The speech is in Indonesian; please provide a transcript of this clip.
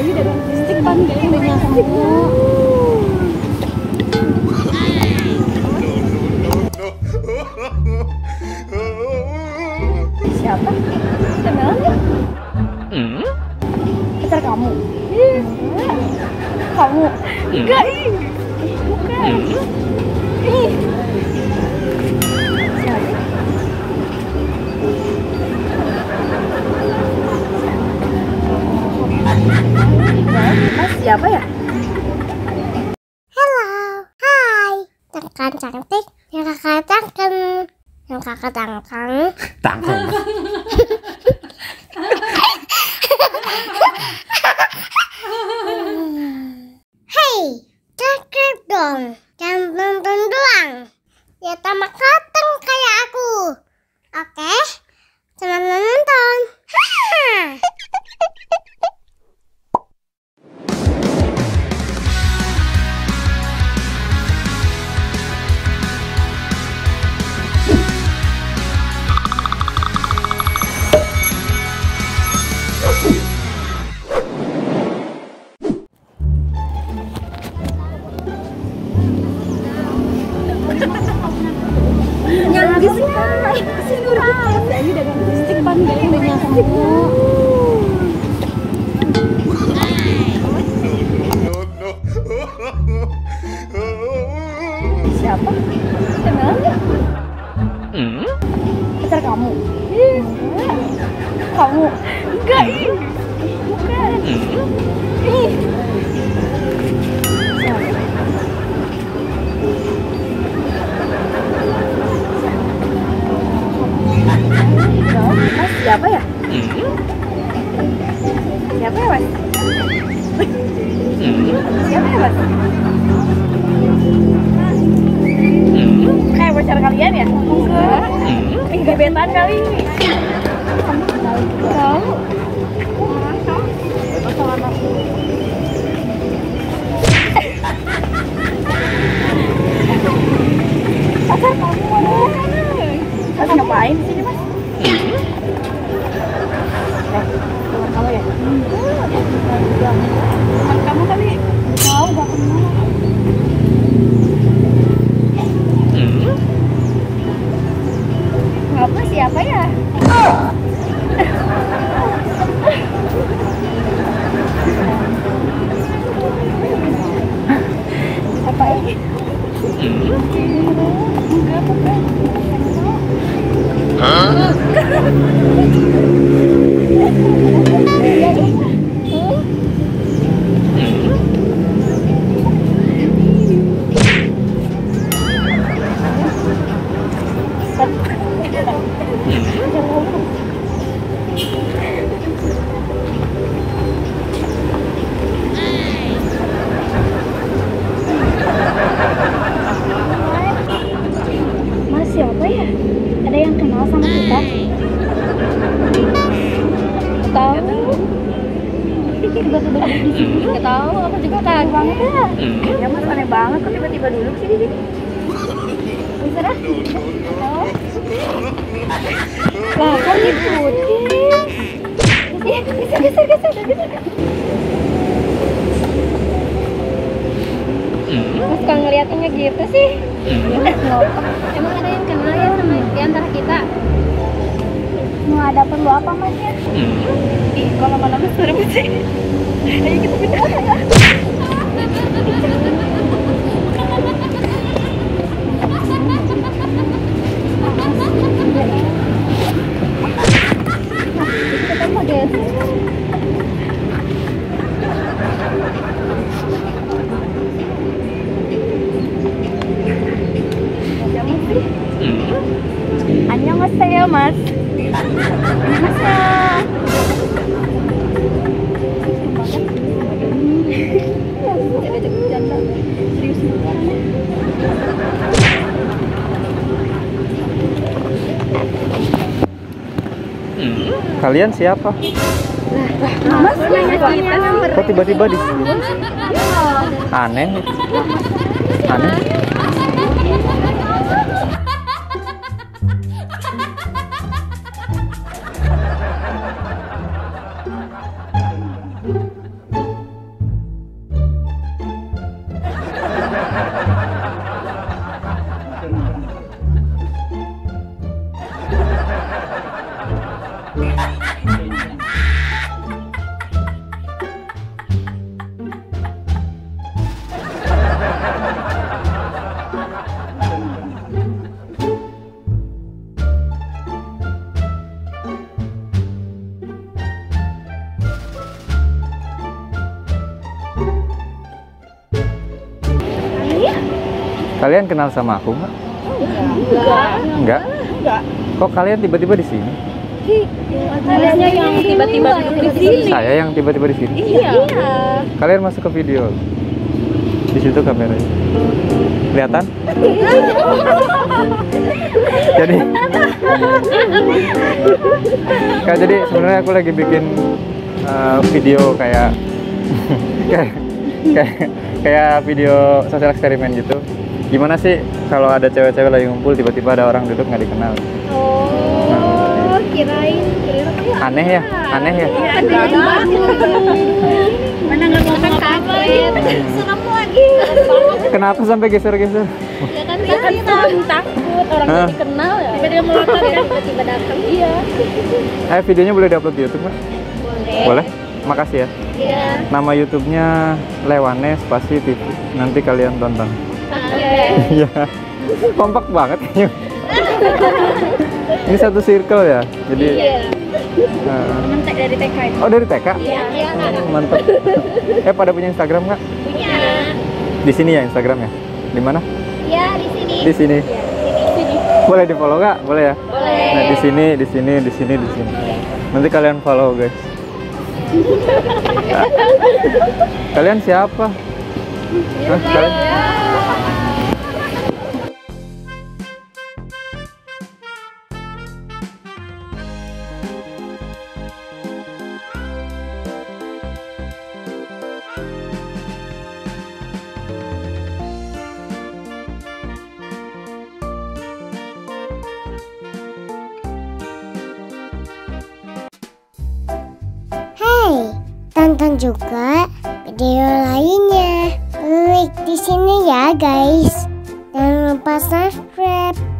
ini dagang listrik kan, jadi banyak semua. Siapa? Semelan ya? Pacar kamu? Iya. Kamu? Enggak, ih. Bukan. Ih. Siapa? Mas siapa ya? Hello. Hai. Tekan cantik. Yang kakak tangkang. Yang kakak tangkang. Tangkang. Hei, cakep dong. Jangan nonton doang. Ya tambah koteng kayak aku. Oke? Selamat menonton. Siapa? Semelan ya? Pacar kamu? Iya. Kamu? Enggak, ih. Bukan. Ih. Siapa? Mas siapa ya? Siapa ya, Mas? Siapa ya, Mas? Kayak pacar kalian ya? Enggak. Gebetan kali. Tahu. Pacar kamu mana? Ngapain di sini, Mas? Teman kamu ya? Teman kamu kali? Tahu gak kenal. Ngapa siapa ya? Apa ini? Enggak, bukan. Nggak tahu, aku juga kaget banget ya. Ya Mas, aneh banget kok tiba-tiba duduk sih di sini. Bisa dah? Lah, kan diputin. Geser. Mas kok ngeliatinnya gitu sih? Emang ada yang kenal ya sama di antara kita? Mau ada perlu apa, Mas ya? Ih, kok lama-lama serem sih. Ayo kita pindah aja. Kita mau geser. Annyeonghaseyo, Mas. Kalian siapa? Mas, kok tiba-tiba di sini? Aneh nih. Aneh. Kalian kenal sama aku nggak? Enggak. Kok kalian tiba-tiba di sini? Kaliannya yang tiba-tiba di sini. Saya yang tiba-tiba di sini. Iya. Kalian masuk ke video. Di situ kameranya. Kelihatan? jadi sebenarnya aku lagi bikin video kayak video sosial eksperimen gitu. Gimana sih kalau ada cewek-cewek lagi ngumpul tiba-tiba ada orang duduk nggak dikenal? Oh, kirain aneh ya. Mana nggak mau kaget, serem lagi. Kenapa sampai geser-geser? Ya kan takut orang nggak dikenal ya. Tiba-tiba meloncat kan, tiba-tiba datang. Iya. Videonya boleh diupload di YouTube nggak? Boleh. Makasih ya. Iya. Nama YouTube-nya Lewane Spasi TV. Nanti kalian tonton. Iya. Kompak banget kayaknya. Ini satu circle ya. Jadi mentek dari TK. Oh, dari TK? Iya. Mantap. Pada punya Instagram nggak? Punya. Di sini ya Instagramnya? Di mana? Iya, di sini. Di sini. Ya, di sini. Boleh di-follow nggak? Boleh ya? Boleh. Nah, di sini. Nanti kalian follow, guys. Kalian siapa? Kalian? Tonton juga video lainnya, klik di sini ya guys. Jangan lupa subscribe.